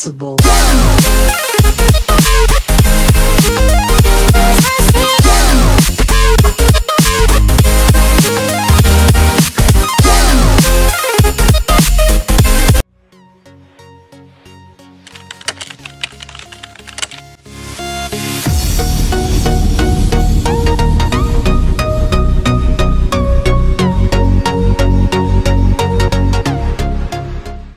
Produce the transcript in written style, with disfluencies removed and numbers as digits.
sensible.